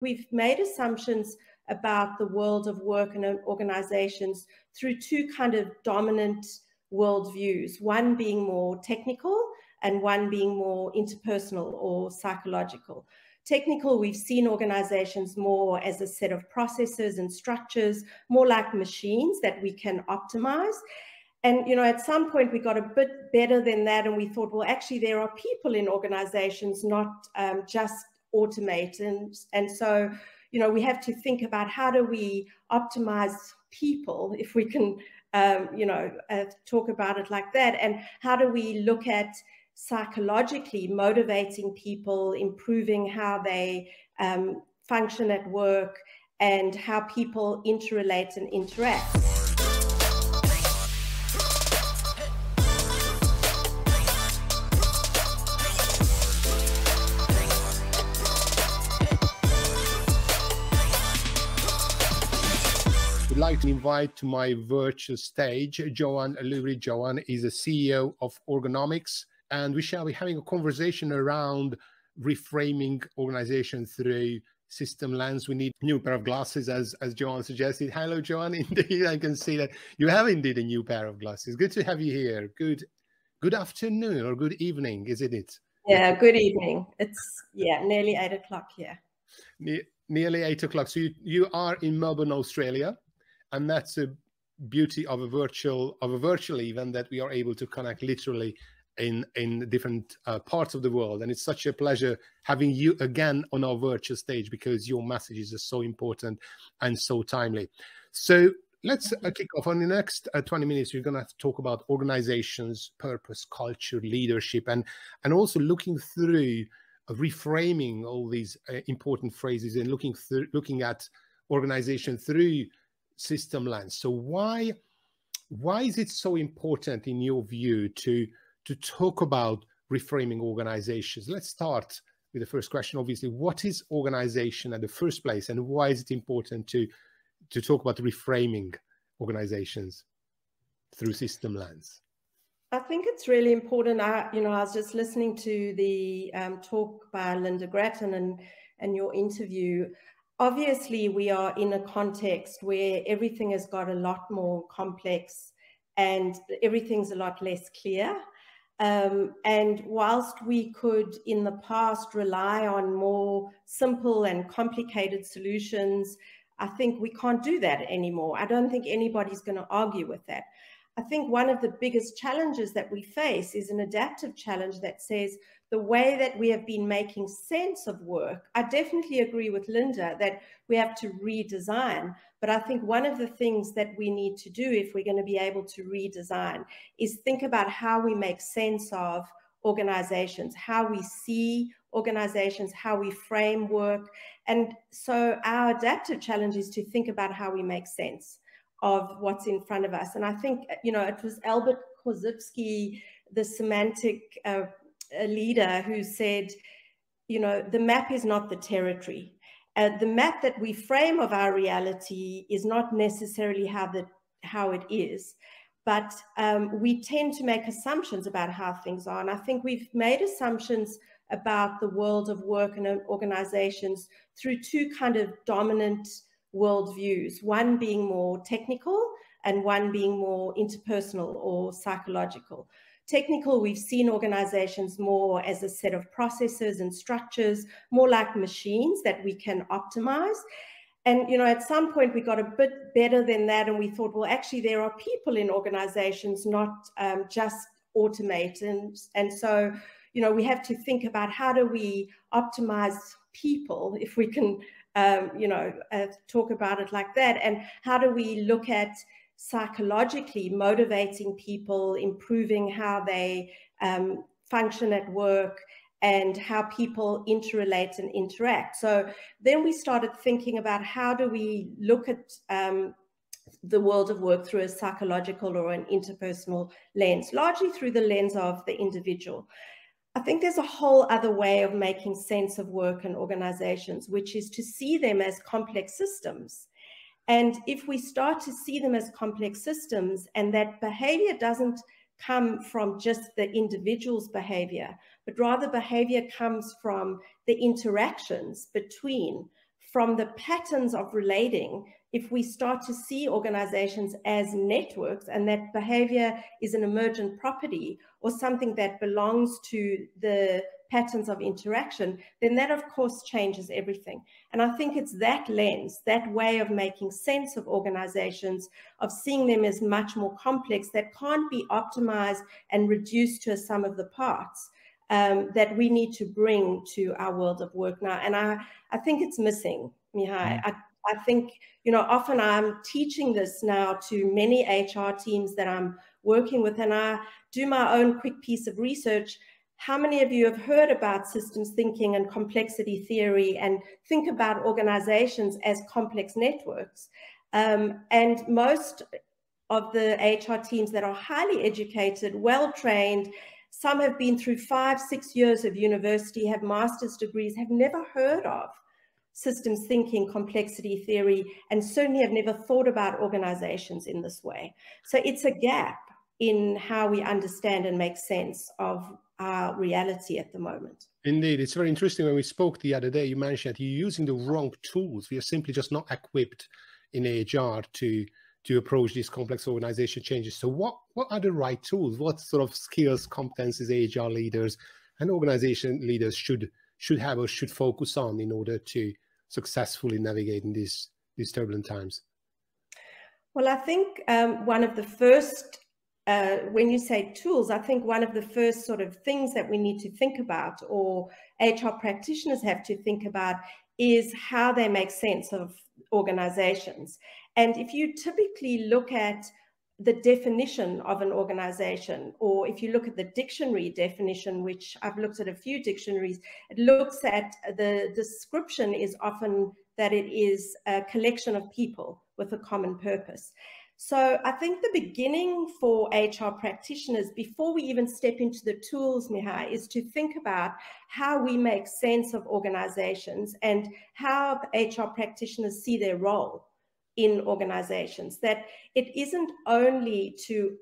We've made assumptions about the world of work and organizations through two kind of dominant worldviews, one being more technical and one being more interpersonal or psychological. Technical, we've seen organizations more as a set of processes and structures, more like machines that we can optimize. And, you know, at some point we got a bit better than that and we thought, well, actually there are people in organizations, not just automate. And so, you know, we have to think about how do we optimize people, if we can, you know, talk about it like that. And how do we look at psychologically motivating people, improving how they function at work and how people interrelate and interact. I'd like to invite to my virtual stage Joan Lurie. Joan is the CEO of Organomics, and we shall be having a conversation around reframing organization through system lens. We need a new pair of glasses, as Joan suggested. Hello, Joan. Indeed, I can see that you have indeed a new pair of glasses. Good to have you here. Good afternoon or good evening, isn't it? Yeah, good evening. It's, yeah, nearly 8 o'clock here. Nearly 8 o'clock. So you are in Melbourne, Australia. And that's the beauty of a virtual event, that we are able to connect literally in different parts of the world. And it's such a pleasure having you again on our virtual stage, because your messages are so important and so timely. So let's kick off. On the next 20 minutes, we're going to talk about organizations, purpose, culture, leadership, and also looking through, reframing all these important phrases and looking at organization through system lens. So why is it so important in your view to talk about reframing organizations? Let's start with the first question. Obviously, what is organization at the first place, and why is it important to talk about reframing organizations through system lens? I think it's really important. I was just listening to the talk by Linda Gratton and your interview. Obviously, we are in a context where everything has got a lot more complex and everything's a lot less clear. And whilst we could in the past rely on more simple and complicated solutions, I think we can't do that anymore. I don't think anybody's going to argue with that. I think one of the biggest challenges that we face is an adaptive challenge that says, the way that we have been making sense of work, I definitely agree with Linda that we have to redesign. But I think one of the things that we need to do if we're going to be able to redesign is think about how we make sense of organizations, how we see organizations, how we frame work. And so our adaptive challenge is to think about how we make sense of what's in front of us. And I think, you know, it was Albert Korzybski, the semantic a leader, who said, you know, the map is not the territory. The map that we frame of our reality is not necessarily how it is, but we tend to make assumptions about how things are. And I think we've made assumptions about the world of work and organizations through two kind of dominant worldviews, one being more technical and one being more interpersonal or psychological. Technical, we've seen organizations more as a set of processes and structures, more like machines that we can optimize. And, you know, at some point we got a bit better than that and we thought, well, actually there are people in organizations, not just automate. And so, you know, we have to think about how do we optimize people, if we can, you know, talk about it like that. And how do we look at psychologically motivating people, improving how they function at work and how people interrelate and interact. So then we started thinking about how do we look at the world of work through a psychological or an interpersonal lens, largely through the lens of the individual. I think there's a whole other way of making sense of work and organizations, which is to see them as complex systems. And if we start to see them as complex systems, and that behavior doesn't come from just the individual's behavior, but rather behavior comes from the interactions between from the patterns of relating, if we start to see organizations as networks and that behavior is an emergent property or something that belongs to the patterns of interaction, then that, of course, changes everything. And I think it's that lens, that way of making sense of organizations, of seeing them as much more complex, that can't be optimized and reduced to a sum of the parts, that we need to bring to our world of work now. And I think it's missing, Mihai. I think, you know, often I'm teaching this now to many HR teams that I'm working with, and I do my own quick piece of research. How many of you have heard about systems thinking and complexity theory and think about organizations as complex networks? And most of the HR teams that are highly educated, well-trained, some have been through 5-6 years of university, have master's degrees, have never heard of systems thinking, complexity theory, and certainly have never thought about organizations in this way. So it's a gap in how we understand and make sense of our reality at the moment. Indeed, it's very interesting. When we spoke the other day, you mentioned that you're using the wrong tools. We are simply just not equipped in HR to approach these complex organization changes. So what are the right tools? What sort of skills, competencies HR leaders and organization leaders should have or should focus on in order to successfully navigate in these turbulent times? Well, I think one of the first when you say tools, I think one of the first sort of things that we need to think about, or HR practitioners have to think about, is how they make sense of organizations. And if you typically look at the definition of an organization, or if you look at the dictionary definition, which I've looked at a few dictionaries, it looks at the description is often that it is a collection of people with a common purpose. So I think the beginning for HR practitioners, before we even step into the tools, Mihai, is to think about how we make sense of organizations and how HR practitioners see their role in organizations. That it isn't only to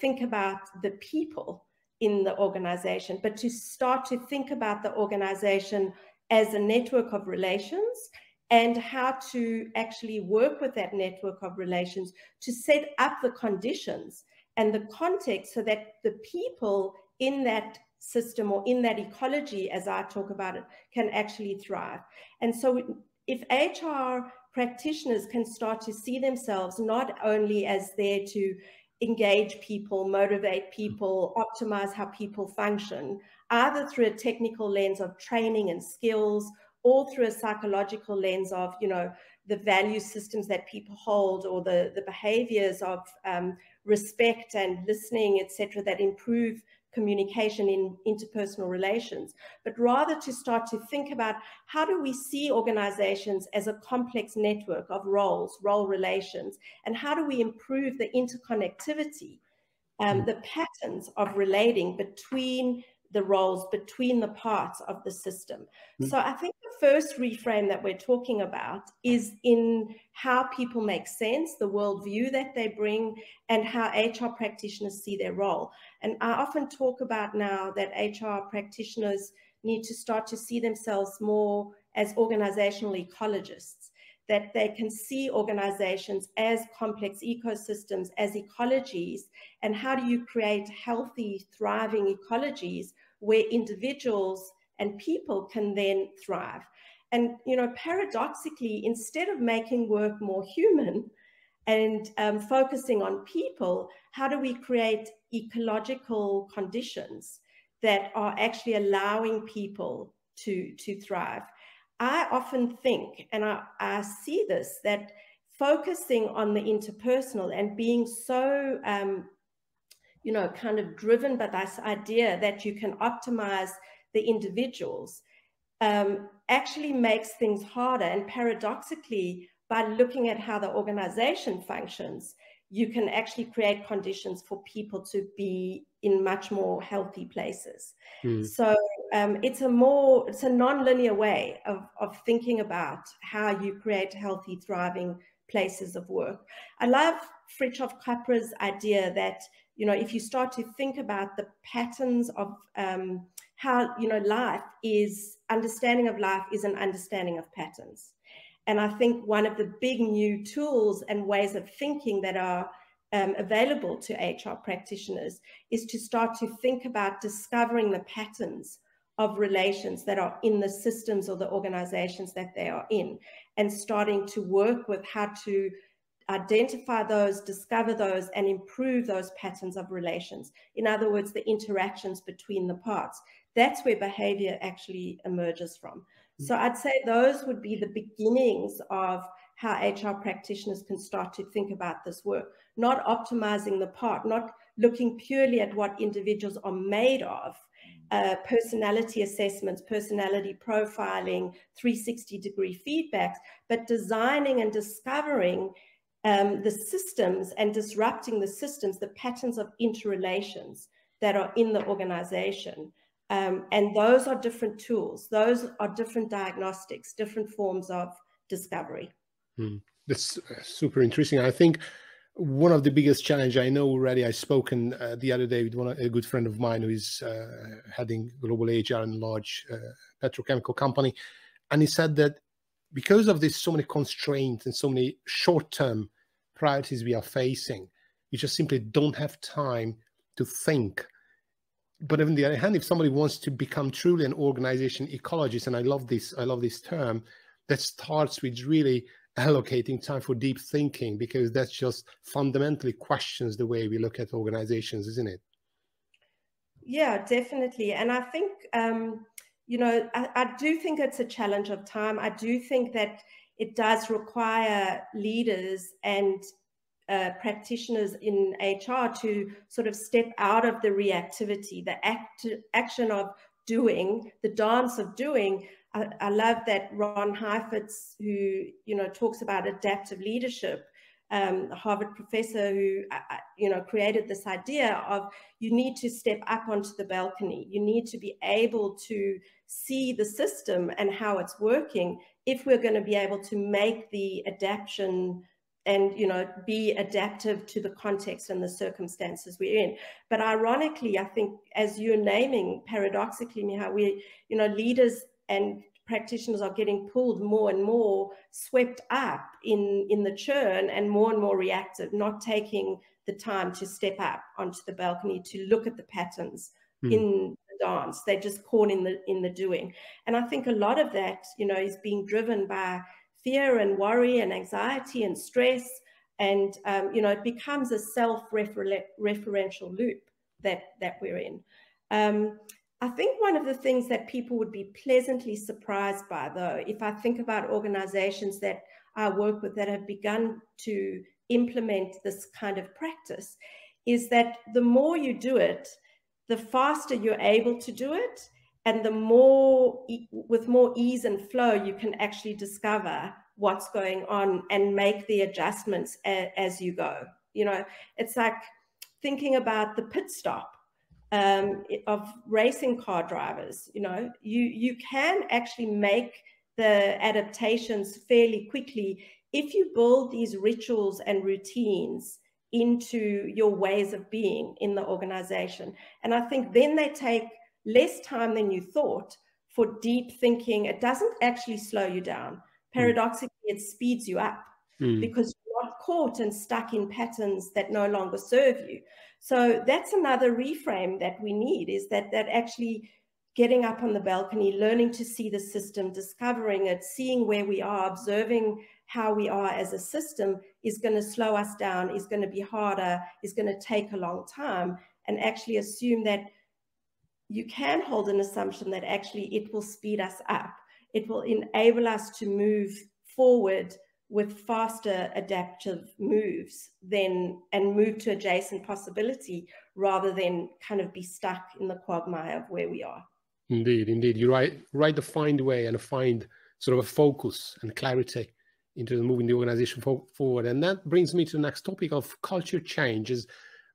think about the people in the organization, but to start to think about the organization as a network of relations, and how to actually work with that network of relations to set up the conditions and the context so that the people in that system or in that ecology, as I talk about it, can actually thrive. And so if HR practitioners can start to see themselves not only as there to engage people, motivate people, optimize how people function, either through a technical lens of training and skills, all through a psychological lens of, you know, the value systems that people hold, or the behaviors of respect and listening, etc., that improve communication in interpersonal relations, but rather to start to think about how do we see organizations as a complex network of roles, role relations, and how do we improve the interconnectivity, the patterns of relating between the roles, between the parts of the system. So I think the first reframe that we're talking about is in how people make sense, the worldview that they bring, and how HR practitioners see their role. And I often talk about now that HR practitioners need to start to see themselves more as organizational ecologists, that they can see organizations as complex ecosystems, as ecologies, and how do you create healthy, thriving ecologies where individuals and people can then thrive. And, you know, paradoxically, instead of making work more human and focusing on people, how do we create ecological conditions that are actually allowing people to thrive? I often think, and I see this, that focusing on the interpersonal and being so, you know, kind of driven by this idea that you can optimize the individuals actually makes things harder. And paradoxically, by looking at how the organization functions, you can actually create conditions for people to be in much more healthy places. So it's a non-linear way of thinking about how you create healthy, thriving places of work. I love Fritjof Capra's idea that, you know, if you start to think about the patterns of how, you know, life is, understanding of life is an understanding of patterns. And I think one of the big new tools and ways of thinking that are available to HR practitioners is to start to think about discovering the patterns of relations that are in the systems or the organizations that they are in, and starting to work with how to identify those, discover those, and improve those patterns of relations. In other words, the interactions between the parts. That's where behavior actually emerges from. So I'd say those would be the beginnings of how HR practitioners can start to think about this work, not optimizing the part, not looking purely at what individuals are made of, personality assessments, personality profiling, 360-degree feedbacks, but designing and discovering the systems and disrupting the systems, the patterns of interrelations that are in the organization. And those are different tools. Those are different diagnostics, different forms of discovery. That's super interesting. I think one of the biggest challenges I know already, I've spoken the other day with a good friend of mine who is heading global HR in a large petrochemical company. And he said that because of this, so many constraints and so many short-term priorities we are facing, we just simply don't have time to think. But on the other hand, if somebody wants to become truly an organization ecologist, and I love this term, that starts with really allocating time for deep thinking, because that's just fundamentally questions the way we look at organizations, isn't it? Yeah, definitely. And I think, you know, I do think it's a challenge of time. I do think that it does require leaders and practitioners in HR to sort of step out of the reactivity, the action of doing, the dance of doing. I love that Ron Heifetz, who, you know, talks about adaptive leadership, a Harvard professor who, you know, created this idea of you need to step up onto the balcony. You need to be able to see the system and how it's working if we're going to be able to make the adaptation and, you know, be adaptive to the context and the circumstances we're in. But ironically, I think, as you're naming, paradoxically, Miha, we, you know, leaders and practitioners are getting pulled more and more, swept up in the churn and more reactive, not taking the time to step up onto the balcony to look at the patterns in the dance. They're just caught in the doing. And I think a lot of that, you know, is being driven by fear and worry and anxiety and stress, and you know, it becomes a self-referential loop that we're in. I think one of the things that people would be pleasantly surprised by, though, if I think about organizations that I work with that have begun to implement this kind of practice, is that the more you do it, the faster you're able to do it, and the more, with more ease and flow, you can actually discover what's going on and make the adjustments as you go. You know, it's like thinking about the pit stop of racing car drivers. You know, you can actually make the adaptations fairly quickly if you build these rituals and routines into your ways of being in the organization. And I think then they take less time than you thought for deep thinking. It doesn't actually slow you down. Paradoxically, it speeds you up because you're not caught and stuck in patterns that no longer serve you. So that's another reframe that we need, is that actually getting up on the balcony, learning to see the system, discovering it, seeing where we are, observing how we are as a system is going to slow us down, is going to be harder, is going to take a long time, and actually assume that you can hold an assumption that actually it will speed us up. It will enable us to move forward with faster adaptive moves and move to adjacent possibility rather than kind of be stuck in the quagmire of where we are. Indeed, indeed. You're right. Right, to find a way and find sort of a focus and clarity into moving the organization forward. And that brings me to the next topic of culture changes.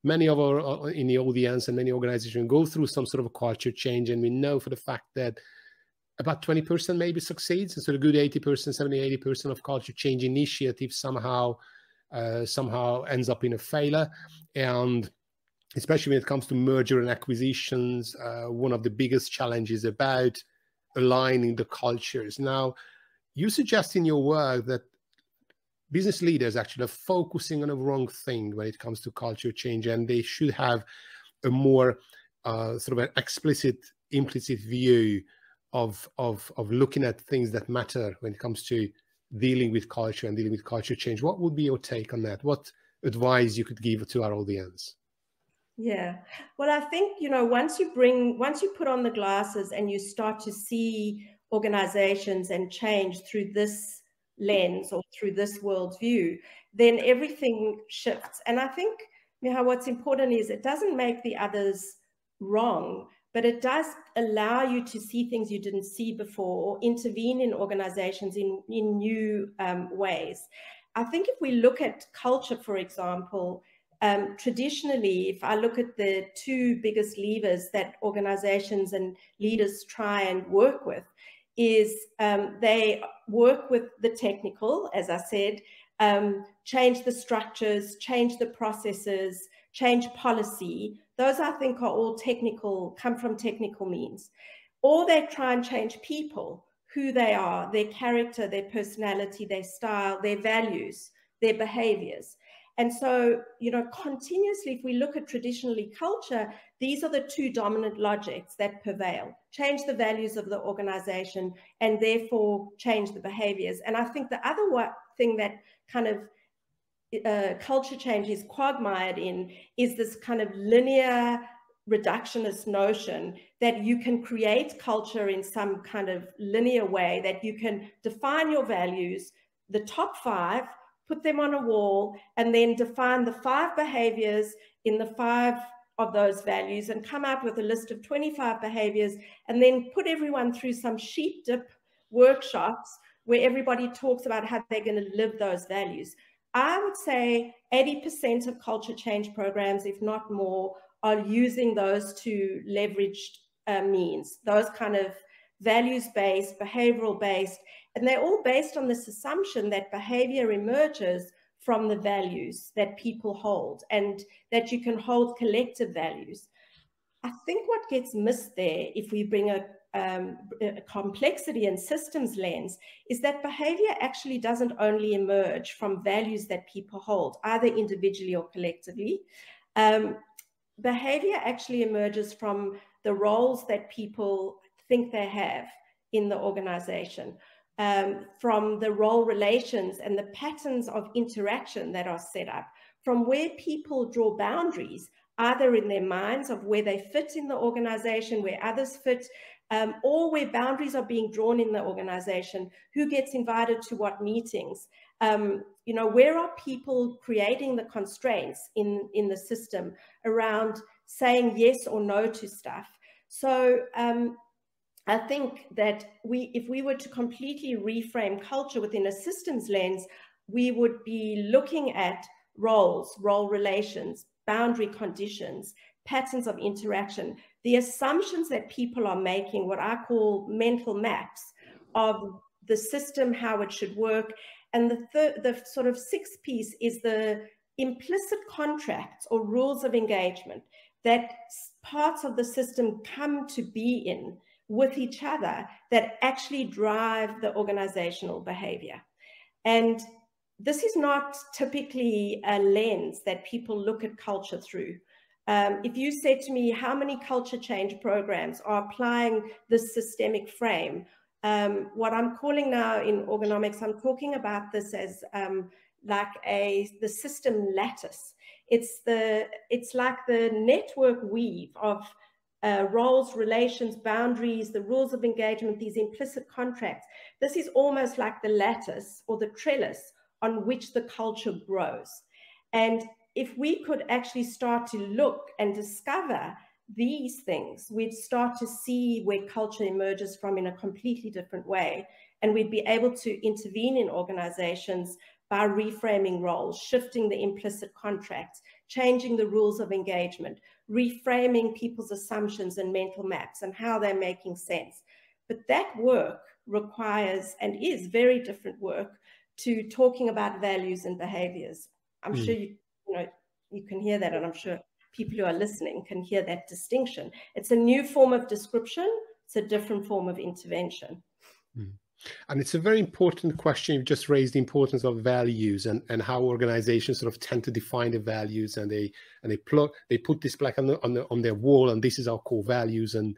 Many of our in the audience and many organizations go through some sort of a culture change, and we know for the fact that about 20% maybe succeeds, and so the good 80%, 70, 80% of culture change initiatives somehow ends up in a failure. And especially when it comes to merger and acquisitions, one of the biggest challenges about aligning the cultures. Now, You suggest in your work that business leaders actually are focusing on the wrong thing when it comes to culture change, and they should have a more sort of an explicit, implicit view of looking at things that matter when it comes to dealing with culture and dealing with culture change. What would be your take on that? What advice you could give to our audience? Yeah, well, I think, you know, once you put on the glasses and you start to see organizations and change through this lens or through this worldview, then everything shifts. And I think, Miha, what's important is it doesn't make the others wrong, but it does allow you to see things you didn't see before, or intervene in organizations in new ways. I think if we look at culture, for example, traditionally, if I look at the two biggest levers that organizations and leaders try and work with, is they work with the technical, as I said, change the structures, change the processes, change policy. Those, I think, are all technical, come from technical means. Or they try and change people, who they are, their character, their personality, their style, their values, their behaviors. And so, you know, continuously, if we look at traditionally culture, these are the two dominant logics that prevail. Change the values of the organization and therefore change the behaviors. And I think the other thing that kind of culture change is quagmired in is this kind of linear reductionist notion that you can create culture in some kind of linear way, that you can define your values, the top five, put them on a wall, and then define the five behaviors in the five of those values and come out with a list of 25 behaviors, and then put everyone through some sheep dip workshops where everybody talks about how they're going to live those values. I would say 80% of culture change programs, if not more, are using those two leveraged means, those kind of values-based, behavioral-based, and they're all based on this assumption that behavior emerges from the values that people hold and that you can hold collective values. I think what gets missed there, if we bring a complexity and systems lens, is that behavior actually doesn't only emerge from values that people hold, either individually or collectively. Behavior actually emerges from the roles that people think they have in the organization. From the role relations and the patterns of interaction that are set up, from where people draw boundaries, either in their minds of where they fit in the organization, where others fit, or where boundaries are being drawn in the organization, who gets invited to what meetings, you know, where are people creating the constraints in the system around saying yes or no to stuff. So, I think that if we were to completely reframe culture within a systems lens, we would be looking at roles, role relations, boundary conditions, patterns of interaction, the assumptions that people are making, what I call mental maps of the system, how it should work. And the sort of sixth piece is the implicit contracts or rules of engagement that parts of the system come to be in with each other that actually drive the organizational behavior. And this is not typically a lens that people look at culture through. If you said to me, how many culture change programs are applying this systemic frame? What I'm calling now in Organomics, I'm talking about this as like the system lattice. It's like the network weave of roles, relations, boundaries, the rules of engagement, these implicit contracts. This is almost like the lattice or the trellis on which the culture grows. And if we could actually start to look and discover these things, we'd start to see where culture emerges from in a completely different way. And we'd be able to intervene in organizations by reframing roles, shifting the implicit contracts, changing the rules of engagement, reframing people's assumptions and mental maps and how they're making sense. But that work requires, and is very different work to talking about values and behaviors. I'm sure you can hear that, and I'm sure people who are listening can hear that distinction. It's a new form of description. It's a different form of intervention. Mm. And it's a very important question. You've just raised the importance of values and how organizations sort of tend to define the values, and they put this plaque on their wall, and this is our core values, and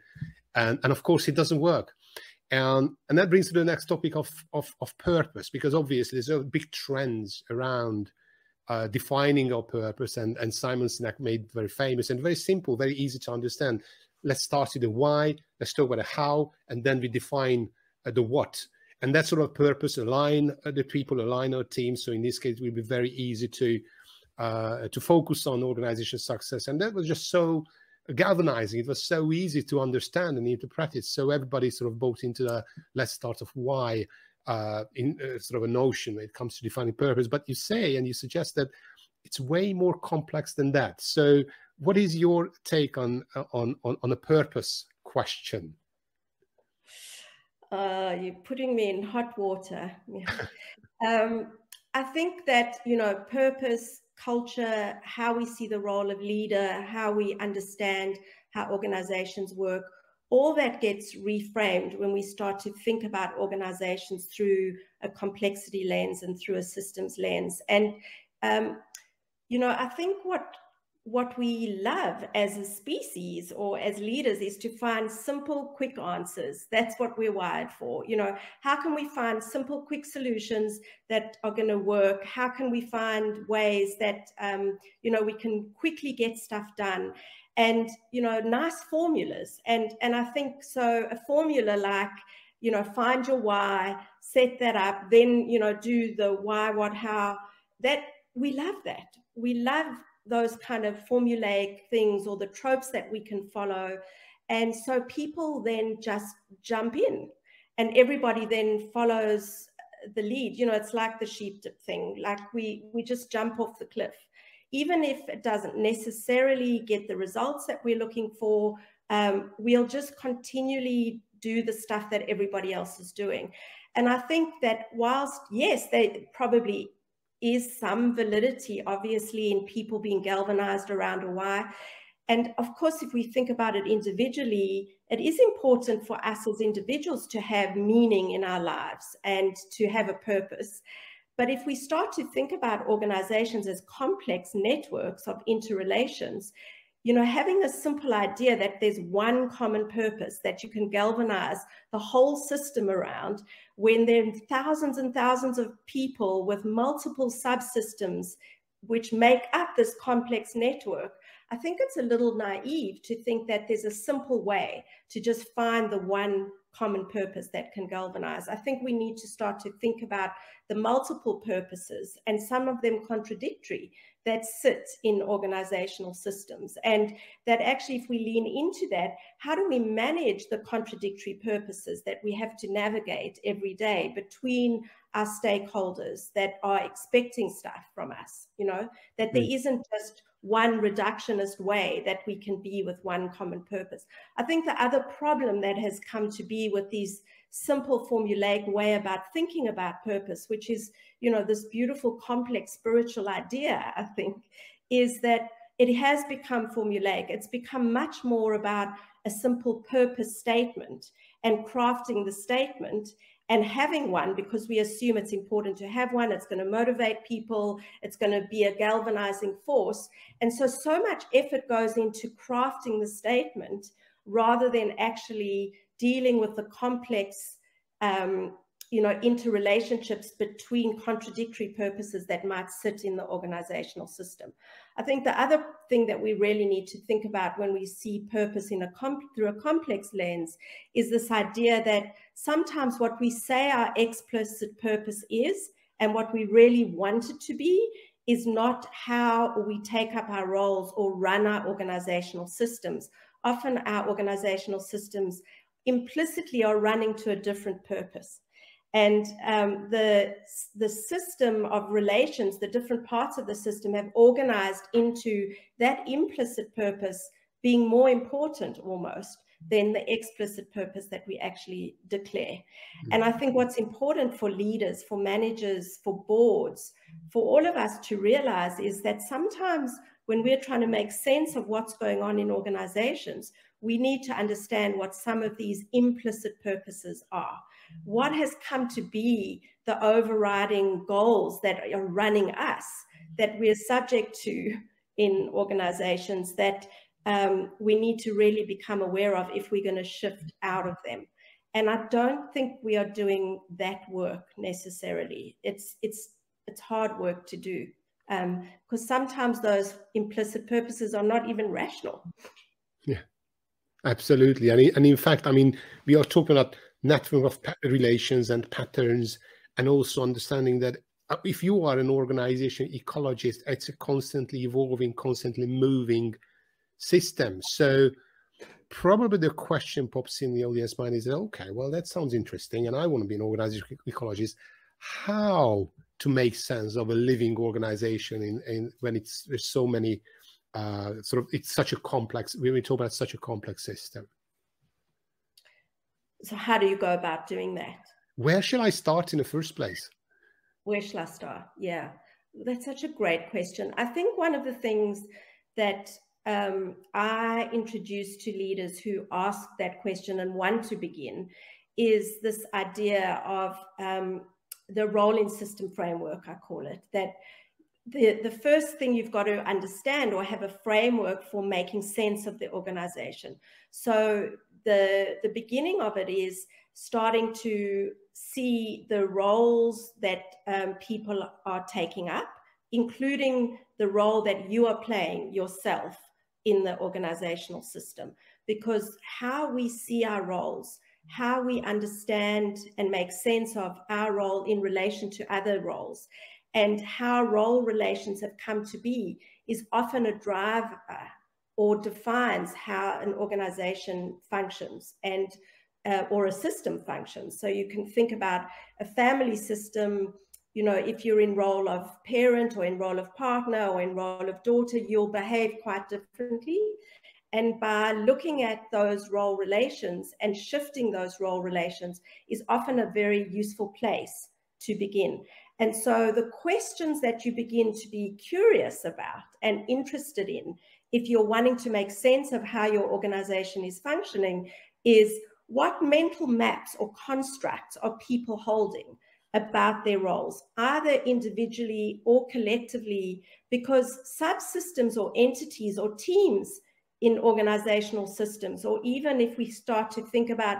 of course it doesn't work. And that brings to the next topic of purpose, because obviously there's big trends around defining our purpose, and Simon Sinek made very famous and very simple, very easy to understand. Let's start with the why, let's talk about the how, and then we define the what. And that sort of purpose align the people, align our teams. So in this case, it will be very easy to focus on organization success. And that was just so galvanizing. It was so easy to understand and into practice. So everybody sort of bought into the let's start of why sort of a notion when it comes to defining purpose. But you say, and you suggest that it's way more complex than that. So what is your take on a purpose question? You're putting me in hot water. Yeah. I think that, you know, purpose, culture, how we see the role of leader, how we understand how organizations work, all that gets reframed when we start to think about organizations through a complexity lens and through a systems lens. And, you know, I think what we love as a species or as leaders is to find simple, quick answers. That's what we're wired for. You know, how can we find simple, quick solutions that are going to work? How can we find ways that, you know, we can quickly get stuff done? And, you know, nice formulas. And I think so a formula like, you know, find your why, set that up, then, you know, do the why, what, how. That. We love those kind of formulaic things or the tropes that we can follow. And so people then just jump in and everybody then follows the lead. You know, it's like the sheep dip thing, like we just jump off the cliff. Even if it doesn't necessarily get the results that we're looking for, we'll just continually do the stuff that everybody else is doing. And I think that whilst, yes, they probably is some validity, obviously, in people being galvanized around a why. And of course, if we think about it individually, it is important for us as individuals to have meaning in our lives and to have a purpose. But if we start to think about organizations as complex networks of interrelations, you know, having a simple idea that there's one common purpose that you can galvanize the whole system around, when there are thousands and thousands of people with multiple subsystems which make up this complex network, I think it's a little naive to think that there's a simple way to just find the one common purpose that can galvanize. I think we need to start to think about the multiple purposes, and some of them contradictory, that sit in organizational systems. And that actually, if we lean into that, how do we manage the contradictory purposes that we have to navigate every day between our stakeholders that are expecting stuff from us, you know, that there isn't just one reductionist way that we can be with one common purpose. I think the other problem that has come to be with these simple formulaic way about thinking about purpose, which is, you know, this beautiful, complex spiritual idea, I think, is that it has become formulaic. It's become much more about a simple purpose statement and crafting the statement and having one, because we assume it's important to have one. It's going to motivate people. It's going to be a galvanizing force. And so much effort goes into crafting the statement rather than actually dealing with the complex, you know, interrelationships between contradictory purposes that might sit in the organizational system. I think the other thing that we really need to think about when we see purpose in through a complex lens is this idea that sometimes what we say our explicit purpose is and what we really want it to be is not how we take up our roles or run our organizational systems. Often our organizational systems implicitly are running to a different purpose. And the system of relations, the different parts of the system have organized into that implicit purpose being more important almost than the explicit purpose that we actually declare. And I think what's important for leaders, for managers, for boards, for all of us to realize is that sometimes when we're trying to make sense of what's going on in organizations, we need to understand what some of these implicit purposes are. what has come to be the overriding goals that are running us, that we're subject to in organizations, that we need to really become aware of if we're going to shift out of them. And I don't think we are doing that work necessarily. It's hard work to do, because sometimes those implicit purposes are not even rational. Yeah, absolutely. And in fact, I mean, we are talking about network of relations and patterns, and also understanding that if you are an organization ecologist, it's a constantly evolving, constantly moving system. So probably the question pops in the audience mind is, okay, well, that sounds interesting, and I want to be an organization ecologist. How to make sense of a living organization in when it's there's so many sort of, it's such a complex, when we talk about such a complex system. So how do you go about doing that? Where shall I start in the first place? Where shall I start? Yeah, that's such a great question. I think one of the things that I introduce to leaders who ask that question and want to begin is this idea of the role in system framework, I call it, that the first thing you've got to understand or have a framework for making sense of the organization. So the beginning of it is starting to see the roles that people are taking up, including the role that you are playing yourself in the organizational system. Because how we see our roles, how we understand and make sense of our role in relation to other roles, and how role relations have come to be is often a driver or defines how an organization functions and or a system functions. So you can think about a family system. You know, if you're in role of parent or in role of partner or in role of daughter, you'll behave quite differently. And by looking at those role relations and shifting those role relations is often a very useful place to begin. And so the questions that you begin to be curious about and interested in, if you're wanting to make sense of how your organization is functioning, is what mental maps or constructs are people holding about their roles, either individually or collectively, because subsystems or entities or teams in organizational systems, or even if we start to think about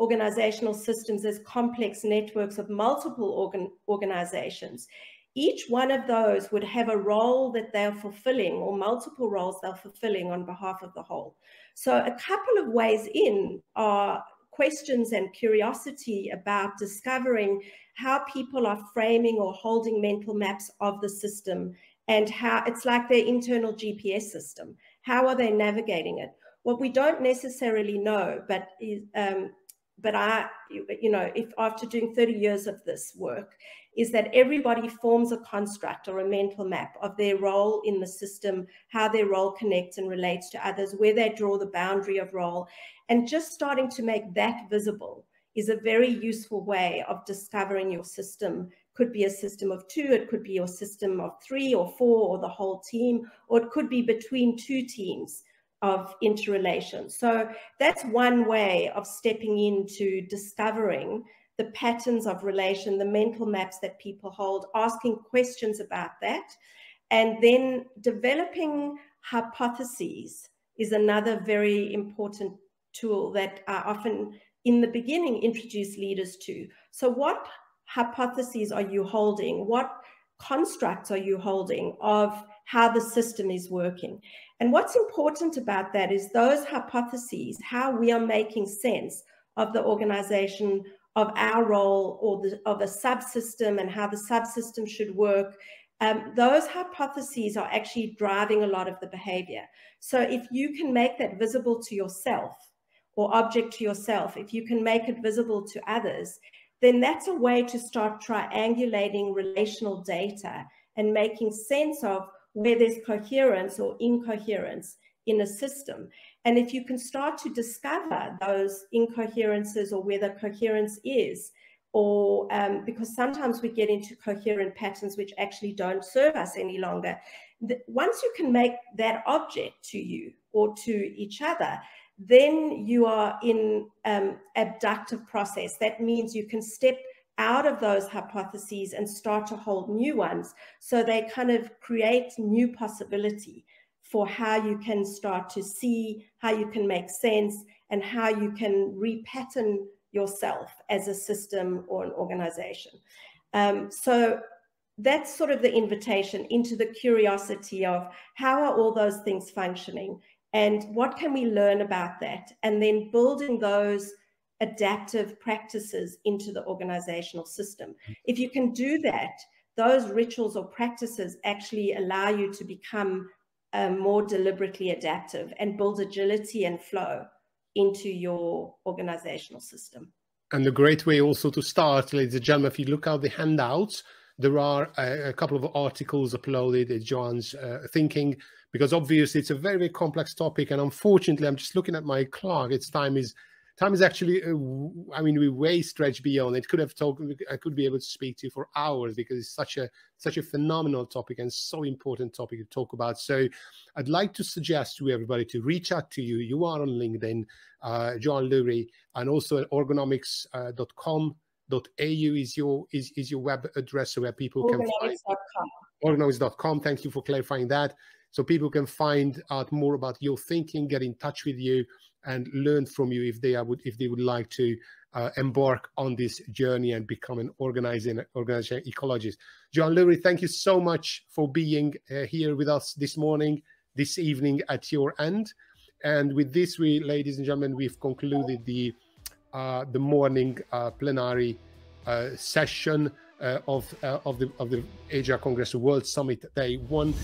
organizational systems as complex networks of multiple organizations, each one of those would have a role that they're fulfilling or multiple roles they're fulfilling on behalf of the whole. So a couple of ways in are questions and curiosity about discovering how people are framing or holding mental maps of the system, and how it's like their internal GPS system. How are they navigating it? What we don't necessarily know, but I, you know, if after doing 30 years of this work, is that everybody forms a construct or a mental map of their role in the system, how their role connects and relates to others, where they draw the boundary of role. And just starting to make that visible is a very useful way of discovering your system. Could be a system of two, it could be your system of three or four or the whole team, or it could be between two teams of interrelation. So that's one way of stepping into discovering the patterns of relation, the mental maps that people hold, asking questions about that, and then developing hypotheses is another very important tool that I often, in the beginning, introduce leaders to. So what hypotheses are you holding? What constructs are you holding of how the system is working? And what's important about that is those hypotheses, how we are making sense of the organization, of our role, or of a subsystem and how the subsystem should work. Those hypotheses are actually driving a lot of the behavior. So if you can make that visible to yourself or object to yourself, if you can make it visible to others, then that's a way to start triangulating relational data and making sense of where there's coherence or incoherence in a system. And if you can start to discover those incoherences or where the coherence is, or because sometimes we get into coherent patterns which actually don't serve us any longer. Once you can make that object to you or to each other, then you are in abductive process. That means you can step out of those hypotheses and start to hold new ones. So they kind of create new possibility for how you can start to see, how you can make sense, and how you can repattern yourself as a system or an organization. So that's sort of the invitation into the curiosity of how are all those things functioning and what can we learn about that, and then building those adaptive practices into the organizational system. If you can do that, those rituals or practices actually allow you to become more deliberately adaptive and build agility and flow into your organizational system. And a great way also to start, ladies and gentlemen, if you look out the handouts, there are a couple of articles uploaded at Joan's thinking, because obviously it's a very, very complex topic. And unfortunately, I'm just looking at my clock. It's time is actually, I mean, we way stretch beyond. It could have talked, I could be able to speak to you for hours, because it's such a phenomenal topic and so important topic to talk about. So I'd like to suggest to everybody to reach out to you. You are on LinkedIn, Joan Lurie, and also at organomics.com.au is your web address, so where people can find organomics.com. Thank you for clarifying that. So people can find out more about your thinking, get in touch with you, and learn from you if they would like to embark on this journey and become an organization ecologist. Joan Lurie, thank you so much for being here with us this morning, this evening at your end. And with this, we, ladies and gentlemen, we've concluded the morning plenary session of the Asia Congress World Summit Day 1.